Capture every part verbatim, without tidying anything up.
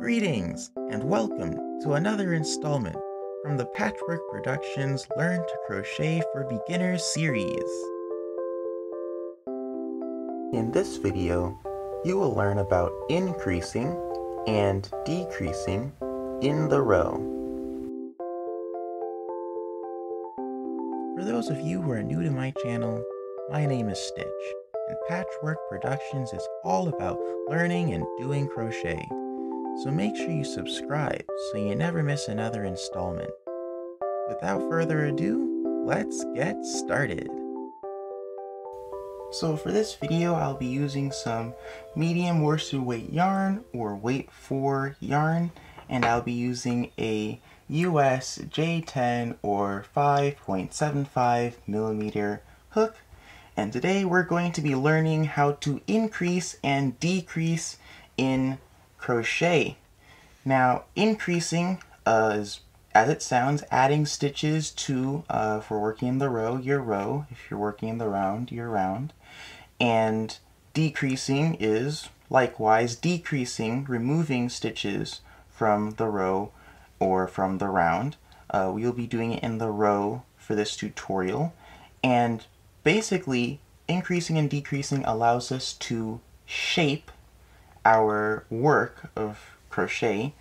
Greetings and welcome to another installment from the Patchwork Productions Learn to Crochet for Beginners series. In this video, you will learn about increasing and decreasing in the row. For those of you who are new to my channel, my name is Stitch, and Patchwork Productions is all about learning and doing crochet. So make sure you subscribe so you never miss another installment. Without further ado, let's get started. So for this video, I'll be using some medium worsted weight yarn or weight four yarn, and I'll be using a U S J ten or five point seven five millimeter hook. And today we're going to be learning how to increase and decrease in crochet. Now, increasing uh, is, as it sounds, adding stitches to, uh, if we're working in the row, your row, if you're working in the round, your round. And decreasing is likewise decreasing, removing stitches from the row or from the round. Uh, we'll be doing it in the row for this tutorial. And basically, increasing and decreasing allows us to shape our work of crochet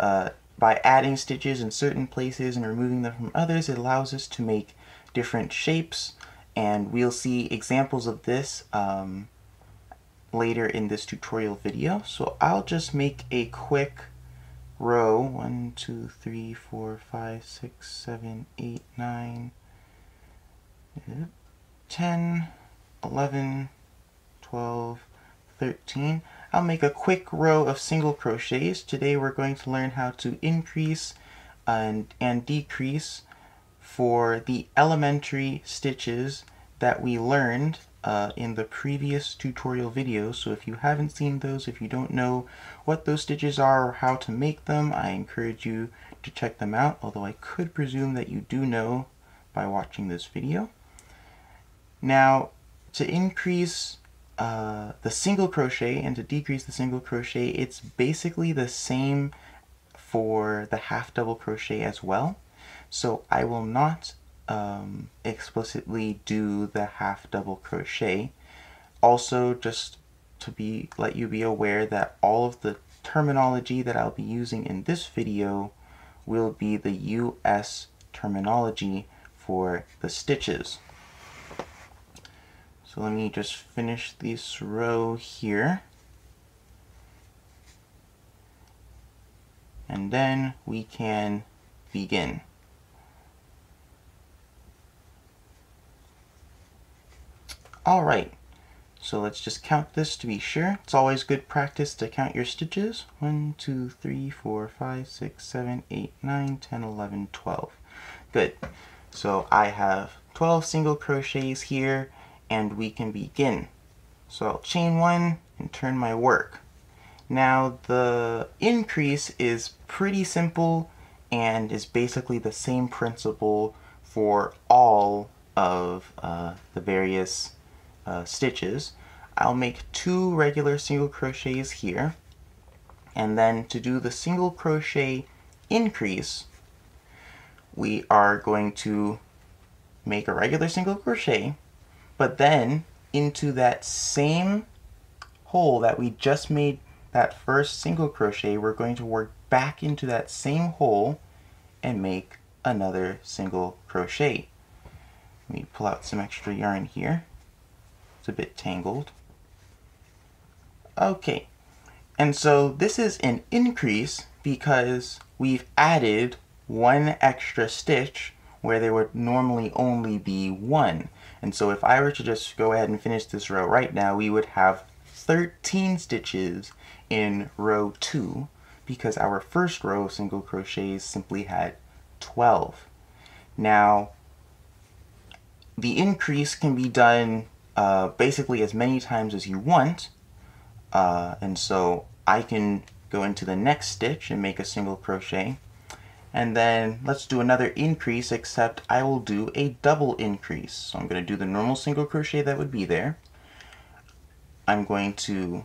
uh, by adding stitches in certain places and removing them from others. It allows us to make different shapes, and we'll see examples of this um, later in this tutorial video. So I'll just make a quick row, one, two, three, four, five, six, seven, eight, nine, ten, eleven, twelve, thirteen. I'll make a quick row of single crochets. Today we're going to learn how to increase and, and decrease for the elementary stitches that we learned uh, in the previous tutorial video. So if you haven't seen those, if you don't know what those stitches are or how to make them, I encourage you to check them out, although I could presume that you do know by watching this video. Now, to increase Uh, the single crochet and to decrease the single crochet, it's basically the same for the half double crochet as well. So I will not um, explicitly do the half double crochet. Also, just to be let you be aware that all of the terminology that I'll be using in this video will be the U S terminology for the stitches. So let me just finish this row here, and then we can begin. All right, so let's just count this to be sure. It's always good practice to count your stitches. One, two, three, four, five, six, seven, eight, nine, ten, eleven, twelve. Good. So I have twelve single crochets here, and we can begin. So I'll chain one and turn my work. Now, the increase is pretty simple and is basically the same principle for all of uh, the various uh, stitches. I'll make two regular single crochets here, and then to do the single crochet increase, we are going to make a regular single crochet, but then into that same hole that we just made that first single crochet, we're going to work back into that same hole and make another single crochet. Let me pull out some extra yarn here. It's a bit tangled. Okay, and so this is an increase because we've added one extra stitch where there would normally only be one. And so if I were to just go ahead and finish this row right now, we would have thirteen stitches in row two, because our first row of single crochets simply had twelve. Now, the increase can be done uh, basically as many times as you want. Uh, and so I can go into the next stitch and make a single crochet. And then let's do another increase, except I will do a double increase. So I'm going to do the normal single crochet that would be there. I'm going to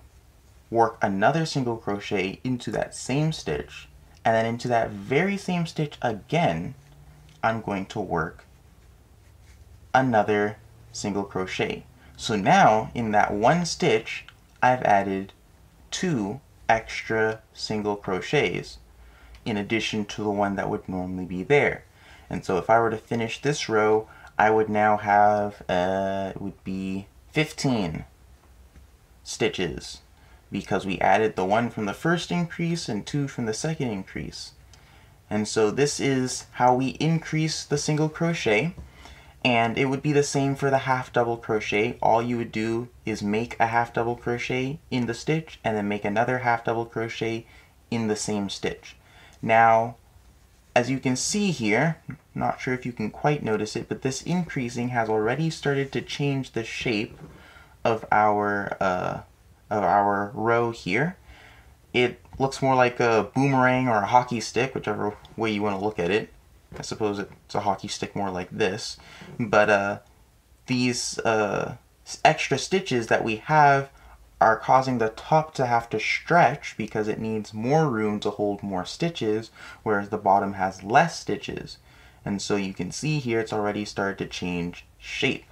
work another single crochet into that same stitch, and then into that very same stitch again, I'm going to work another single crochet. So now in that one stitch, I've added two extra single crochets in addition to the one that would normally be there. And so if I were to finish this row, I would now have, uh, it would be fifteen stitches, because we added the one from the first increase and two from the second increase. And so this is how we increase the single crochet, and it would be the same for the half double crochet. All you would do is make a half double crochet in the stitch and then make another half double crochet in the same stitch. Now, as you can see here, not sure if you can quite notice it, but this increasing has already started to change the shape of our uh, of our row here. It looks more like a boomerang or a hockey stick, whichever way you want to look at it. I suppose it's a hockey stick more like this, but uh, these uh, extra stitches that we have are causing the top to have to stretch because it needs more room to hold more stitches, whereas the bottom has less stitches. And so you can see here it's already started to change shape.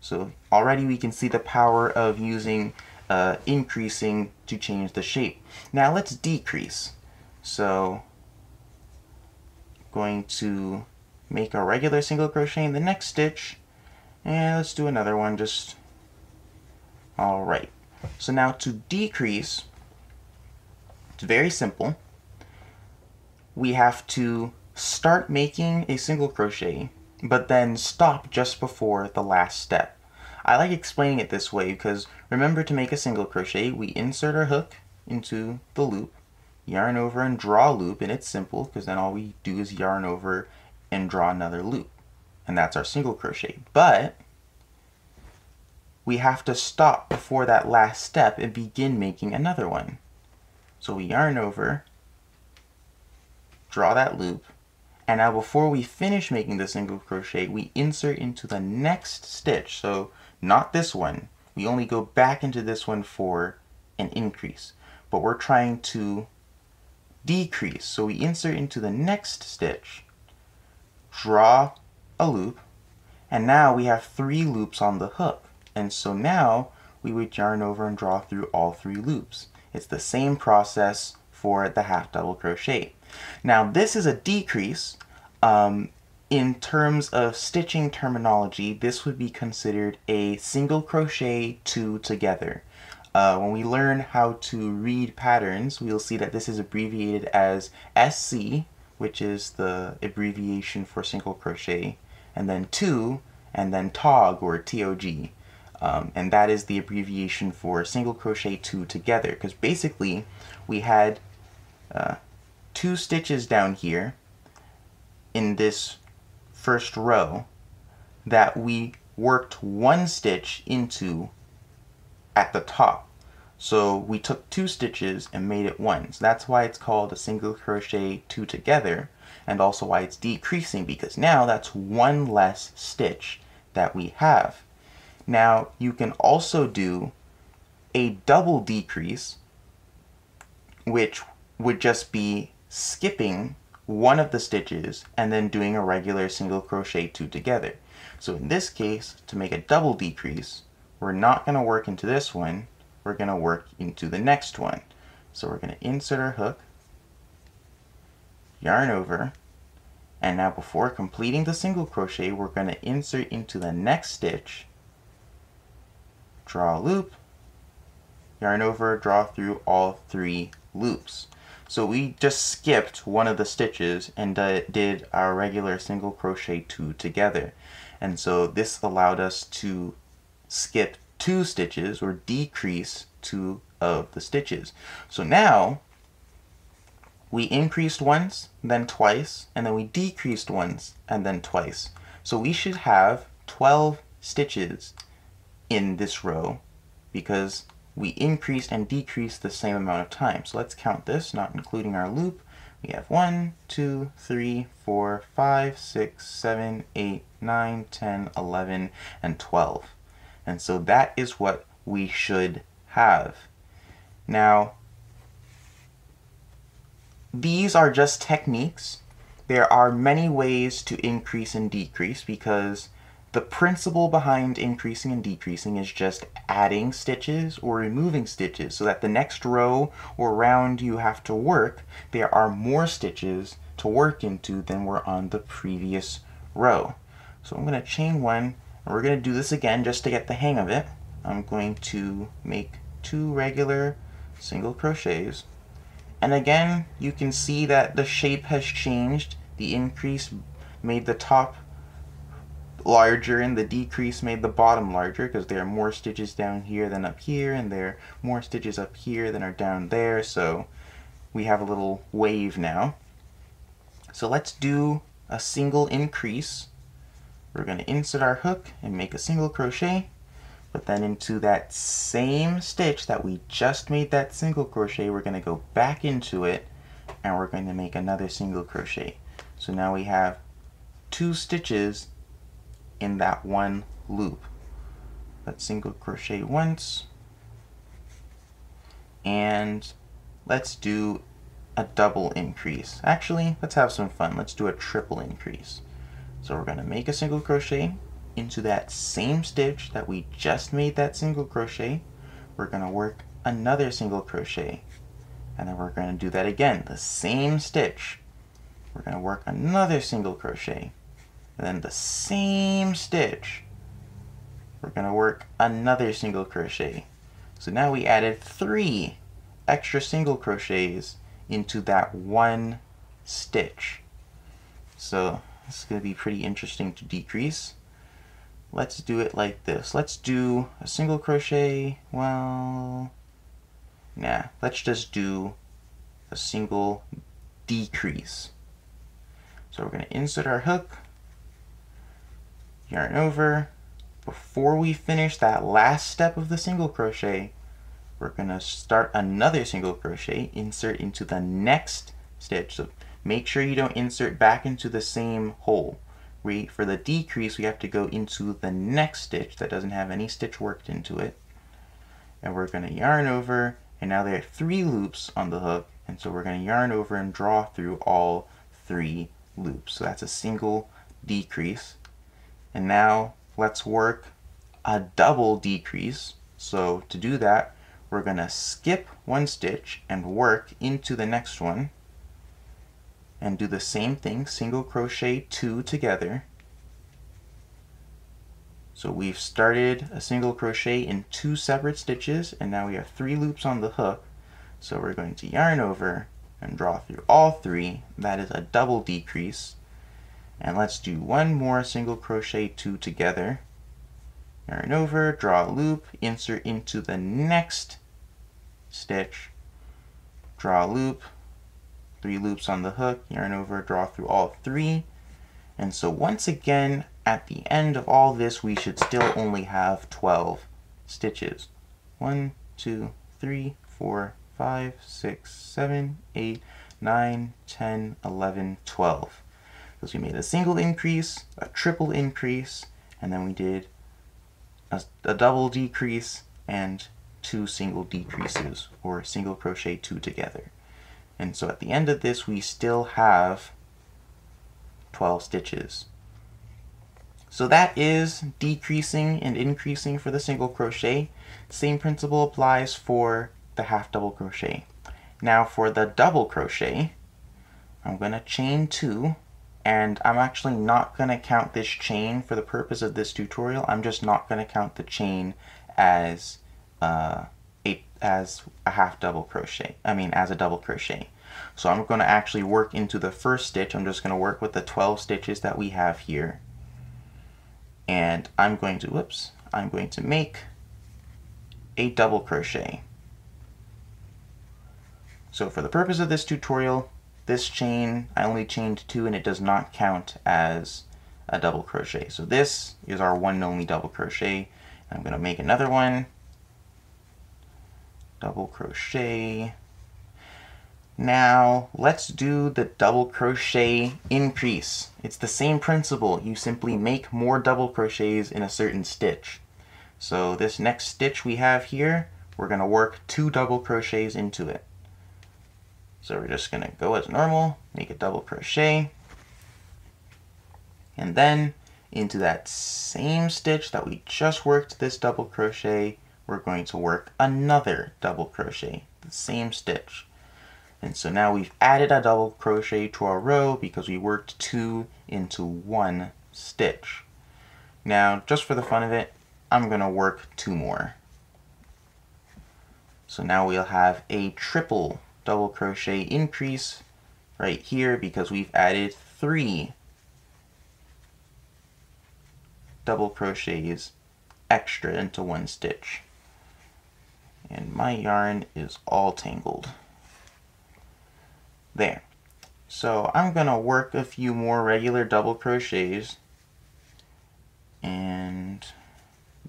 So already we can see the power of using uh, increasing to change the shape. Now let's decrease. So I'm going to make a regular single crochet in the next stitch, and let's do another one just, all right. So now to decrease, it's very simple. We have to start making a single crochet, but then stop just before the last step. I like explaining it this way because remember, to make a single crochet, we insert our hook into the loop, yarn over and draw a loop, and it's simple because then all we do is yarn over and draw another loop, and that's our single crochet. But we have to stop before that last step and begin making another one. So we yarn over, draw that loop, and now before we finish making the single crochet, we insert into the next stitch. So not this one, we only go back into this one for an increase, but we're trying to decrease. So we insert into the next stitch, draw a loop, and now we have three loops on the hook. And so now we would yarn over and draw through all three loops. It's the same process for the half double crochet. Now this is a decrease. Um, in terms of stitching terminology, this would be considered a single crochet two together. Uh, when we learn how to read patterns, we'll see that this is abbreviated as S C, which is the abbreviation for single crochet, and then two, and then T O G or T O G. Um, and that is the abbreviation for single crochet two together, because basically we had uh, two stitches down here in this first row that we worked one stitch into at the top. So we took two stitches and made it one. So that's why it's called a single crochet two together, and also why it's decreasing, because now that's one less stitch that we have. Now, you can also do a double decrease, which would just be skipping one of the stitches and then doing a regular single crochet two together. So in this case, to make a double decrease, we're not going to work into this one, we're going to work into the next one. So we're going to insert our hook, yarn over, and now before completing the single crochet, we're going to insert into the next stitch, draw a loop, yarn over, draw through all three loops. So we just skipped one of the stitches and uh, did our regular single crochet two together. And so this allowed us to skip two stitches or decrease two of the stitches. So now we increased once, then twice, and then we decreased once and then twice. So we should have twelve stitches in this row, because we increased and decreased the same amount of time. So let's count this, not including our loop. We have one, two, three, four, five, six, seven, eight, nine, ten, eleven, and twelve. And so that is what we should have. Now, these are just techniques. There are many ways to increase and decrease because the principle behind increasing and decreasing is just adding stitches or removing stitches so that the next row or round you have to work, there are more stitches to work into than were on the previous row. So I'm going to chain one, and we're going to do this again just to get the hang of it. I'm going to make two regular single crochets. And again, you can see that the shape has changed. The increase made the top larger and the decrease made the bottom larger because there are more stitches down here than up here, and there are more stitches up here than are down there, so we have a little wave now. So let's do a single increase. We're going to insert our hook and make a single crochet, but then into that same stitch that we just made that single crochet, we're going to go back into it and we're going to make another single crochet. So now we have two stitches in that one loop. Let's single crochet once, and let's do a double increase. Actually, let's have some fun. Let's do a triple increase. So we're going to make a single crochet into that same stitch that we just made that single crochet. We're going to work another single crochet, and then we're going to do that again, the same stitch. We're going to work another single crochet, and then the same stitch. We're going to work another single crochet. So now we added three extra single crochets into that one stitch. So this is going to be pretty interesting to decrease. Let's do it like this. Let's do a single crochet. Well, nah, let's just do a single decrease. So we're going to insert our hook, yarn over. Before we finish that last step of the single crochet, we're going to start another single crochet, insert into the next stitch. So make sure you don't insert back into the same hole. We, for the decrease, we have to go into the next stitch that doesn't have any stitch worked into it. And we're going to yarn over, and now there are three loops on the hook, and so we're going to yarn over and draw through all three loops. So that's a single decrease. And now let's work a double decrease. So to do that, we're going to skip one stitch and work into the next one, and do the same thing, single crochet two together. So we've started a single crochet in two separate stitches, and now we have three loops on the hook. So we're going to yarn over and draw through all three. That is a double decrease. And let's do one more single crochet two together. Yarn over, draw a loop, insert into the next stitch, draw a loop, three loops on the hook, yarn over, draw through all three. And so once again, at the end of all this, we should still only have twelve stitches. One, two, three, four, five, six, seven, eight, nine, ten, eleven, twelve. Because we made a single increase, a triple increase, and then we did a, a double decrease and two single decreases, or single crochet two together. And so at the end of this, we still have twelve stitches. So that is decreasing and increasing for the single crochet. Same principle applies for the half double crochet. Now for the double crochet, I'm going to chain two, and I'm actually not going to count this chain for the purpose of this tutorial. I'm just not going to count the chain as uh, a as a half double crochet. I mean, as a double crochet. So I'm going to actually work into the first stitch. I'm just going to work with the twelve stitches that we have here. And I'm going to, whoops, I'm going to make a double crochet. So for the purpose of this tutorial, this chain, I only chained two, and it does not count as a double crochet. So this is our one and only double crochet. I'm going to make another one. Double crochet. Now let's do the double crochet increase. It's the same principle. You simply make more double crochets in a certain stitch. So this next stitch we have here, we're going to work two double crochets into it. So we're just going to go as normal, make a double crochet, and then into that same stitch that we just worked this double crochet, we're going to work another double crochet, the same stitch. And so now we've added a double crochet to our row because we worked two into one stitch. Now, just for the fun of it, I'm going to work two more. So now we'll have a triple double crochet increase right here because we've added three double crochets extra into one stitch. And my yarn is all tangled. There. So I'm going to work a few more regular double crochets, and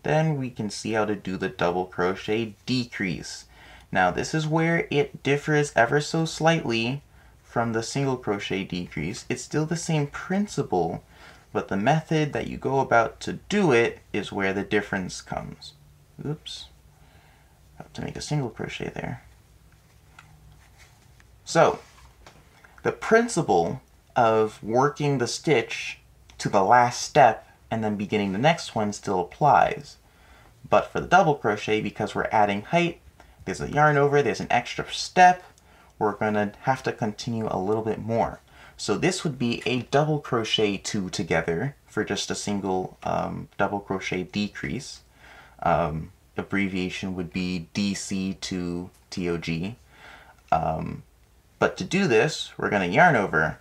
then we can see how to do the double crochet decrease. Now this is where it differs ever so slightly from the single crochet decrease. It's still the same principle, but the method that you go about to do it is where the difference comes. Oops, I have to make a single crochet there. So the principle of working the stitch to the last step and then beginning the next one still applies, but for the double crochet, because we're adding height, there's a yarn over, there's an extra step, we're going to have to continue a little bit more. So this would be a double crochet two together for just a single um, double crochet decrease. Um, abbreviation would be D C to T O G. Um, but to do this, we're going to yarn over,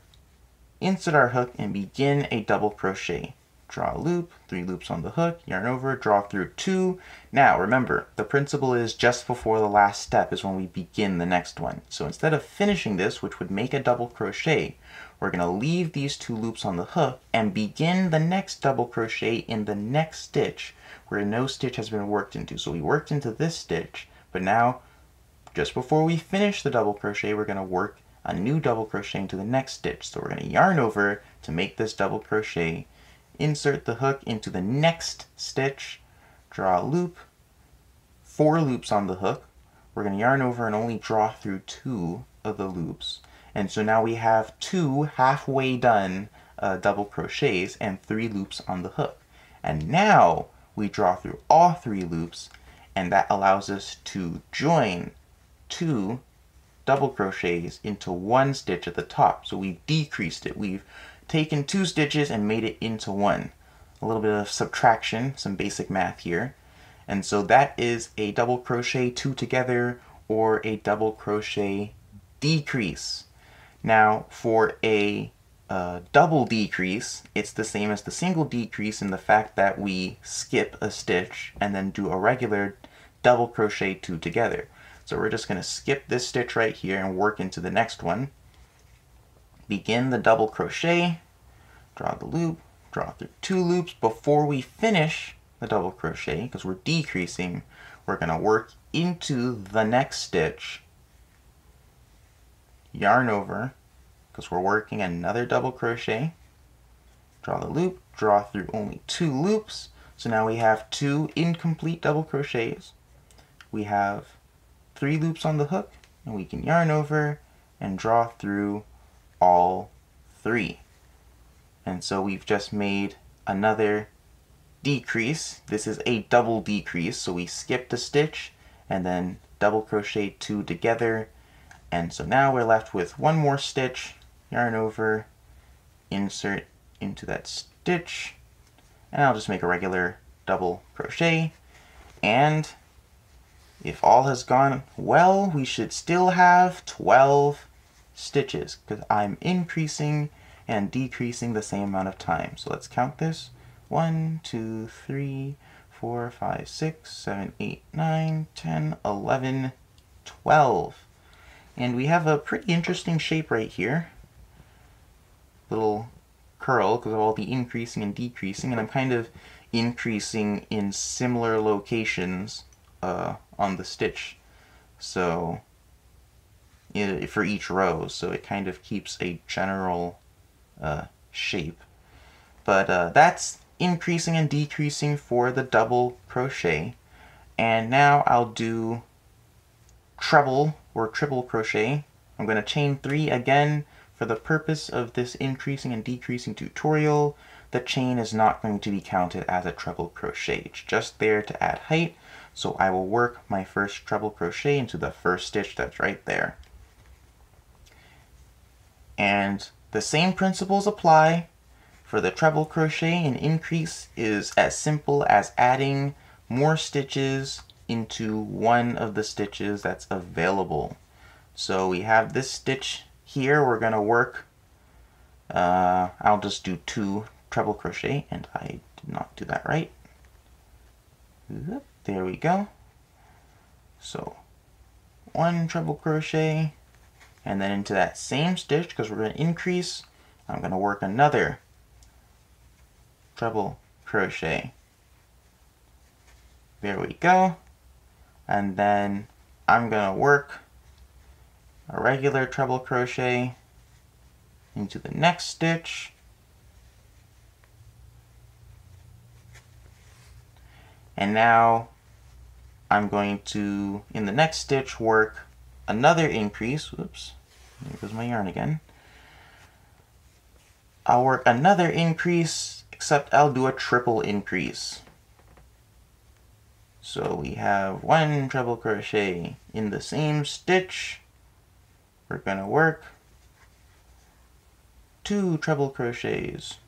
insert our hook, and begin a double crochet. Draw a loop, three loops on the hook, yarn over, draw through two. Now remember, the principle is just before the last step is when we begin the next one. So instead of finishing this, which would make a double crochet, we're going to leave these two loops on the hook and begin the next double crochet in the next stitch where no stitch has been worked into. So we worked into this stitch, but now just before we finish the double crochet, we're going to work a new double crochet into the next stitch. So we're going to yarn over to make this double crochet, insert the hook into the next stitch, draw a loop, four loops on the hook. We're going to yarn over and only draw through two of the loops. And so now we have two halfway done uh, double crochets and three loops on the hook. And now we draw through all three loops, and that allows us to join two double crochets into one stitch at the top. So we've decreased it. We've taken two stitches and made it into one. A little bit of subtraction, some basic math here. And so that is a double crochet two together, or a double crochet decrease. Now for a uh, double decrease, it's the same as the single decrease in the fact that we skip a stitch and then do a regular double crochet two together. So we're just going to skip this stitch right here and work into the next one. Begin the double crochet, draw the loop, draw through two loops. Before we finish the double crochet, because we're decreasing, we're going to work into the next stitch, yarn over, because we're working another double crochet, draw the loop, draw through only two loops. So now we have two incomplete double crochets. We have three loops on the hook, and we can yarn over and draw through all three. And so we've just made another decrease. This is a double decrease, so we skipped a stitch and then double crochet two together. And so now we're left with one more stitch, yarn over, insert into that stitch, and I'll just make a regular double crochet. And if all has gone well, we should still have twelve stitches, because I'm increasing and decreasing the same amount of time. So let's count this. one, two, three, four, five, six, seven, eight, nine, ten, eleven, twelve. And we have a pretty interesting shape right here. Little curl because of all the increasing and decreasing, and I'm kind of increasing in similar locations uh, on the stitch. So for each row, so it kind of keeps a general uh, shape. But uh, that's increasing and decreasing for the double crochet. And now I'll do treble or triple crochet. I'm going to chain three again for the purpose of this increasing and decreasing tutorial. The chain is not going to be counted as a treble crochet. It's just there to add height. So I will work my first treble crochet into the first stitch that's right there. And the same principles apply for the treble crochet. An increase is as simple as adding more stitches into one of the stitches that's available. So we have this stitch here. We're going to work, uh, I'll just do two treble crochet, and I did not do that right. Oop. There we go. So one treble crochet, and then into that same stitch, because we're going to increase, I'm going to work another treble crochet. There we go. And then I'm going to work a regular treble crochet into the next stitch. And now I'm going to, in the next stitch, work another increase. Oops, there goes my yarn again. I'll work another increase, except I'll do a triple increase. So we have one treble crochet in the same stitch. We're going to work two treble crochets.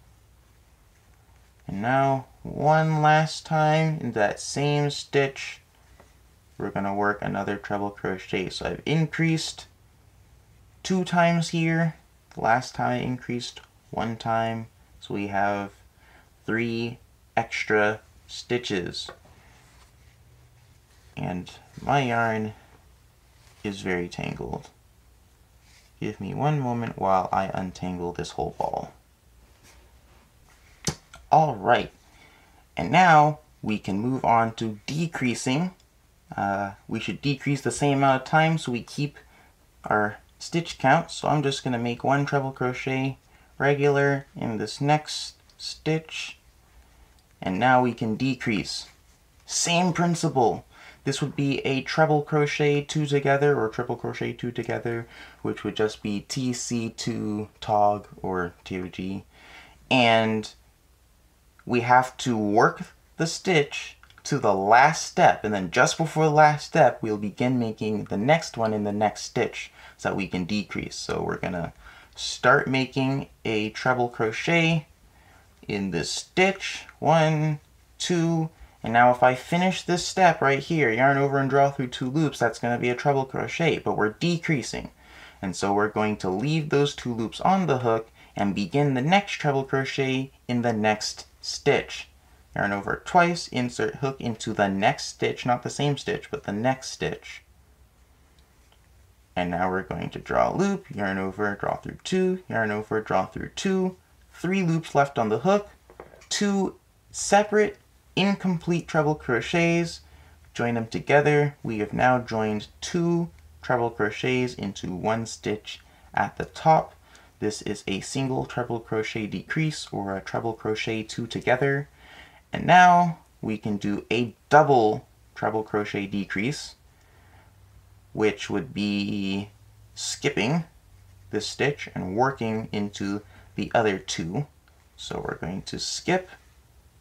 And now one last time in that same stitch, we're going to work another treble crochet. So I've increased two times here. The last time I increased one time. So we have three extra stitches. And my yarn is very tangled. Give me one moment while I untangle this whole ball. All right, and now we can move on to decreasing. Uh, we should decrease the same amount of time so we keep our stitch count. So I'm just going to make one treble crochet regular in this next stitch. And now we can decrease. Same principle. This would be a treble crochet two together or triple crochet two together, which would just be T C two tog or T O G. And we have to work the stitch to the last step, and then just before the last step, we'll begin making the next one in the next stitch so that we can decrease. So we're gonna start making a treble crochet in this stitch, one, two, and now if I finish this step right here, yarn over and draw through two loops, that's going to be a treble crochet, but we're decreasing. And so we're going to leave those two loops on the hook and begin the next treble crochet in the next stitch. Yarn over twice, insert hook into the next stitch, not the same stitch, but the next stitch. And now we're going to draw a loop, yarn over, draw through two, yarn over, draw through two, three loops left on the hook, two separate incomplete treble crochets, join them together. We have now joined two treble crochets into one stitch at the top. This is a single treble crochet decrease or a treble crochet two together. And now we can do a double treble crochet decrease, which would be skipping this stitch and working into the other two. So we're going to skip,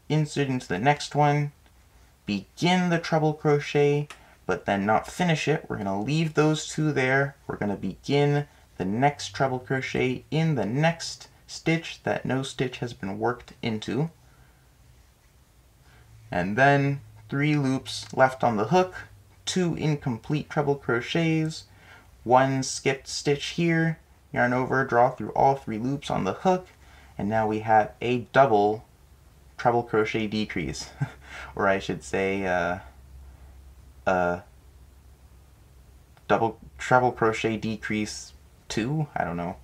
insert into the next one, begin the treble crochet, but then not finish it. We're going to leave those two there. We're going to begin the next treble crochet in the next stitch that no stitch has been worked into. And then three loops left on the hook, two incomplete treble crochets, one skipped stitch here, yarn over, draw through all three loops on the hook, and now we have a double treble crochet decrease, or I should say uh, uh, double treble crochet decrease two, I don't know,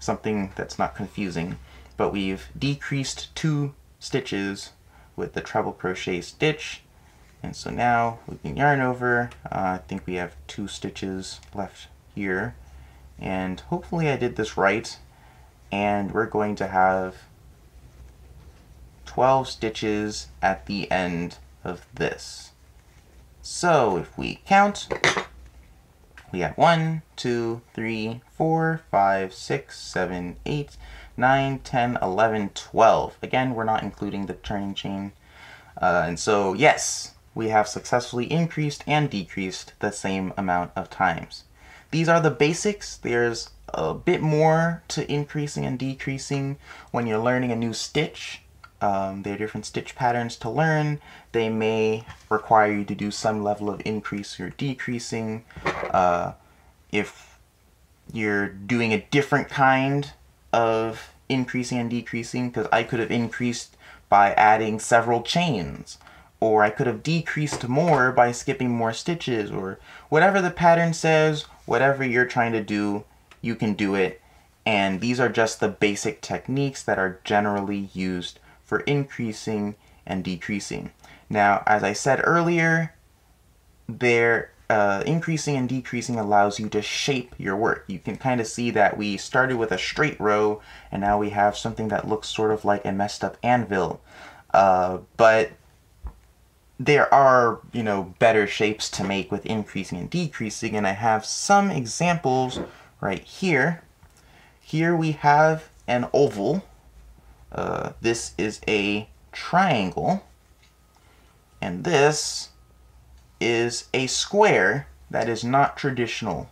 something that's not confusing, but we've decreased two stitches with the treble crochet stitch, and so now we can yarn over. uh, I think we have two stitches left here, and hopefully I did this right, and we're going to have twelve stitches at the end of this. So if we count, We got one, two, three, four, five, six, seven, eight, nine, ten, eleven, twelve. Again, we're not including the turning chain. Uh, and so, yes, we have successfully increased and decreased the same amount of times. These are the basics. There's a bit more to increasing and decreasing when you're learning a new stitch. Um, there are different stitch patterns to learn. They may require you to do some level of increase or decreasing. Uh, if you're doing a different kind of increasing and decreasing, because I could have increased by adding several chains, or I could have decreased more by skipping more stitches, or whatever the pattern says, whatever you're trying to do, you can do it. And these are just the basic techniques that are generally used for increasing and decreasing. Now, as I said earlier, there uh, increasing and decreasing allows you to shape your work. You can kind of see that we started with a straight row, and now we have something that looks sort of like a messed up anvil. Uh, but there are, you know, better shapes to make with increasing and decreasing, and I have some examples right here. Here we have an oval. Uh, this is a triangle, and this is a square that is not traditional.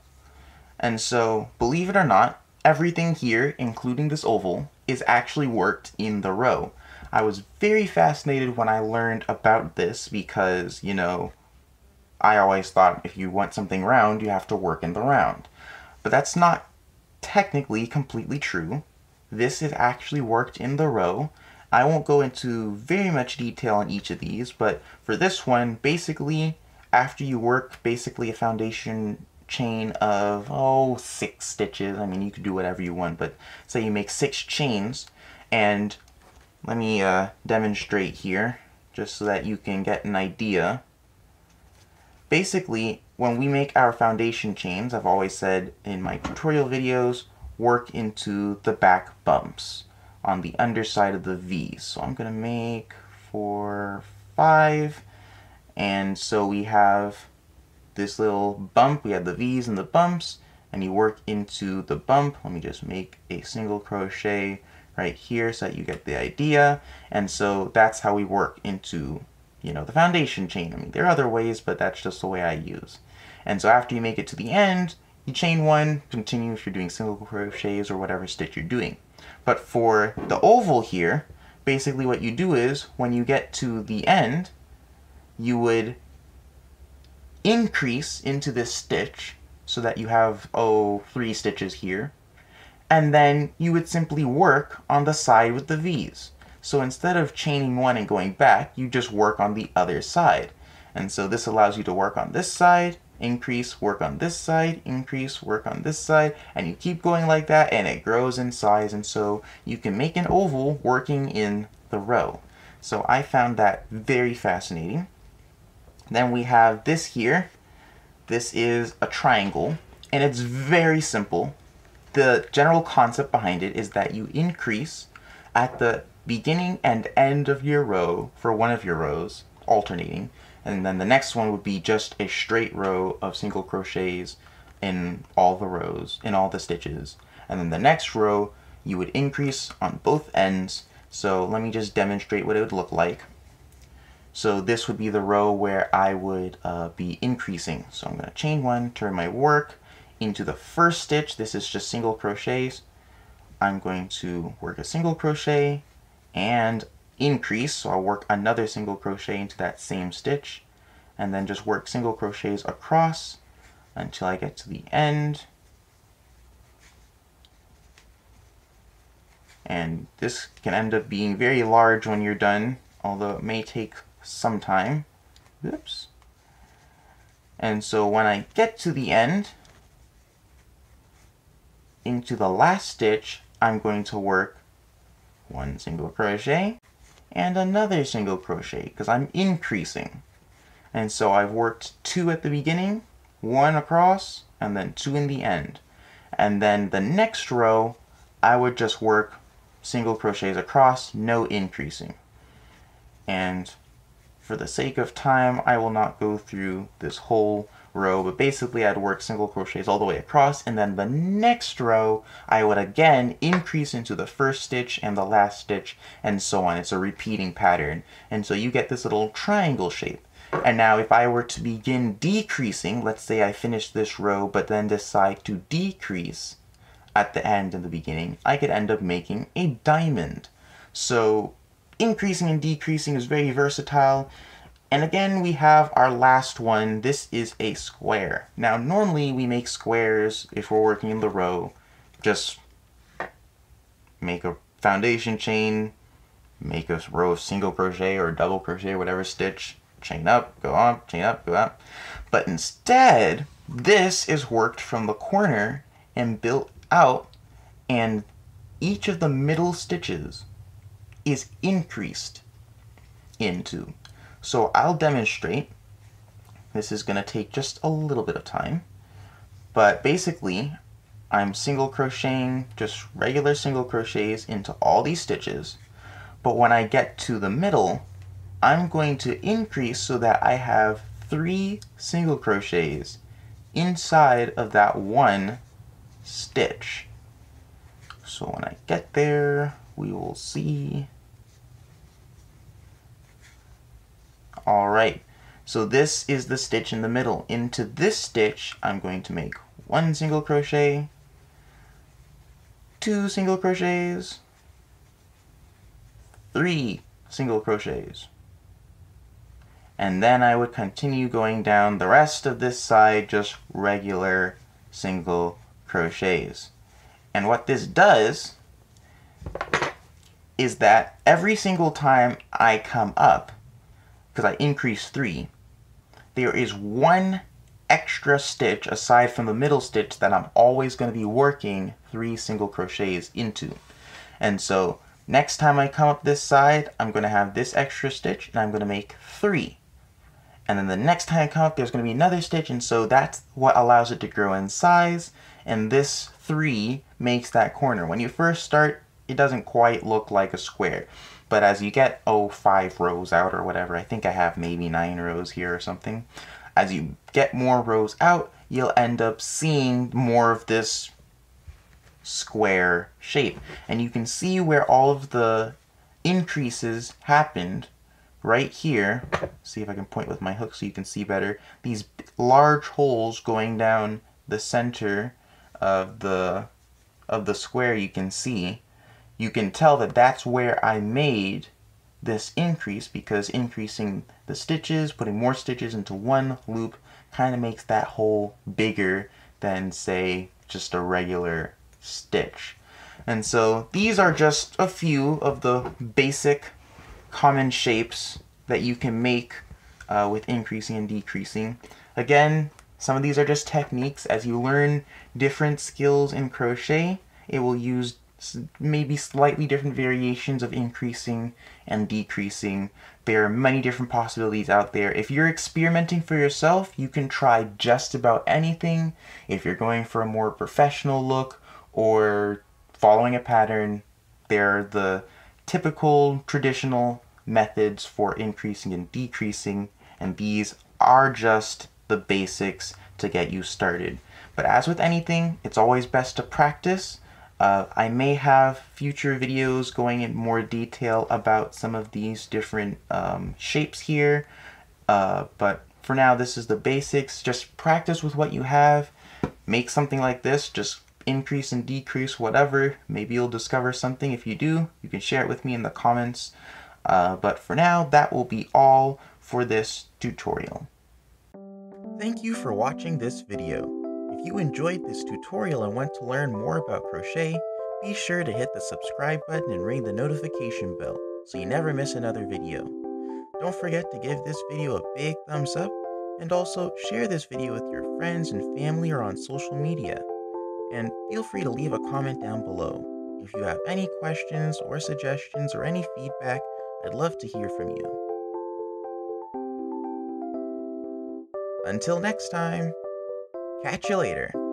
And so, believe it or not, everything here, including this oval, is actually worked in the row. I was very fascinated when I learned about this because, you know, I always thought if you want something round, you have to work in the round. But that's not technically completely true. This is actually worked in the row. I won't go into very much detail on each of these, but for this one, basically, after you work basically a foundation chain of, oh, six stitches. I mean, you could do whatever you want, but say you make six chains, and let me uh, demonstrate here, just so that you can get an idea. Basically, when we make our foundation chains, I've always said in my tutorial videos, work into the back bumps on the underside of the V. So I'm going to make four, five, and so we have this little bump, we have the V's and the bumps, and you work into the bump. Let me just make a single crochet right here so that you get the idea. And so that's how we work into, you know, the foundation chain. I mean, there are other ways, but that's just the way I use. And so after you make it to the end, you chain one, continue if you're doing single crochets or whatever stitch you're doing. But for the oval here, basically what you do is, when you get to the end, you would increase into this stitch so that you have, oh, three stitches here. And then you would simply work on the side with the V's. So instead of chaining one and going back, you just work on the other side. And so this allows you to work on this side, increase, work on this side, increase, work on this side, and you keep going like that, and it grows in size, and so you can make an oval working in the row. So I found that very fascinating. Then we have this here. This is a triangle, and it's very simple. The general concept behind it is that you increase at the beginning and end of your row for one of your rows, alternating, and then the next one would be just a straight row of single crochets in all the rows, in all the stitches. And then the next row, you would increase on both ends. So let me just demonstrate what it would look like. So this would be the row where I would uh, be increasing. So I'm gonna chain one, turn my work into the first stitch. This is just single crochets. I'm going to work a single crochet and increase, so I'll work another single crochet into that same stitch, and then just work single crochets across until I get to the end. And this can end up being very large when you're done, although it may take some time. Oops. And so when I get to the end, into the last stitch, I'm going to work one single crochet and another single crochet, because I'm increasing. And so I've worked two at the beginning, one across, and then two in the end. And then the next row, I would just work single crochets across, no increasing. And for the sake of time, I will not go through this whole row, but basically I'd work single crochets all the way across, and then the next row I would again increase into the first stitch and the last stitch, and so on. It's a repeating pattern, and so you get this little triangle shape. And now if I were to begin decreasing, let's say I finish this row but then decide to decrease at the end and the beginning, I could end up making a diamond. So increasing and decreasing is very versatile. And again, we have our last one. This is a square. Now, normally we make squares if we're working in the row. Just make a foundation chain, make a row of single crochet or double crochet or whatever stitch, chain up, go up, chain up, go up. But instead, this is worked from the corner and built out, and each of the middle stitches is increased into. So I'll demonstrate. This is going to take just a little bit of time, but basically I'm single crocheting, just regular single crochets into all these stitches, but when I get to the middle, I'm going to increase so that I have three single crochets inside of that one stitch. So when I get there, we will see. All right, so this is the stitch in the middle. Into this stitch, I'm going to make one single crochet, two single crochets, three single crochets. And then I would continue going down the rest of this side, just regular single crochets. And what this does is that every single time I come up, because I increased three, there is one extra stitch aside from the middle stitch that I'm always going to be working three single crochets into. And so next time I come up this side, I'm going to have this extra stitch and I'm going to make three. And then the next time I come up, there's going to be another stitch, and so that's what allows it to grow in size, and this three makes that corner. When you first start, it doesn't quite look like a square. But as you get, oh, five rows out or whatever, I think I have maybe nine rows here or something. As you get more rows out, you'll end up seeing more of this square shape. And you can see where all of the increases happened right here. See if I can point with my hook so you can see better. These large holes going down the center of the, of the square, you can see. You can tell that that's where I made this increase, because increasing the stitches, putting more stitches into one loop, kind of makes that hole bigger than, say, just a regular stitch. And so these are just a few of the basic common shapes that you can make uh, with increasing and decreasing. Again, some of these are just techniques. As you learn different skills in crochet, it will use maybe slightly different variations of increasing and decreasing. There are many different possibilities out there. If you're experimenting for yourself, you can try just about anything. If you're going for a more professional look or following a pattern, there are the typical traditional methods for increasing and decreasing, and these are just the basics to get you started. But as with anything, it's always best to practice. Uh, I may have future videos going in more detail about some of these different um, shapes here, uh, but for now this is the basics. Just practice with what you have. Make something like this, just increase and decrease whatever. Maybe you'll discover something. If you do, you can share it with me in the comments. Uh, but for now, that will be all for this tutorial. Thank you for watching this video. If you enjoyed this tutorial and want to learn more about crochet, be sure to hit the subscribe button and ring the notification bell so you never miss another video. Don't forget to give this video a big thumbs up, and also share this video with your friends and family or on social media. And feel free to leave a comment down below. If you have any questions or suggestions or any feedback, I'd love to hear from you. Until next time! Catch you later.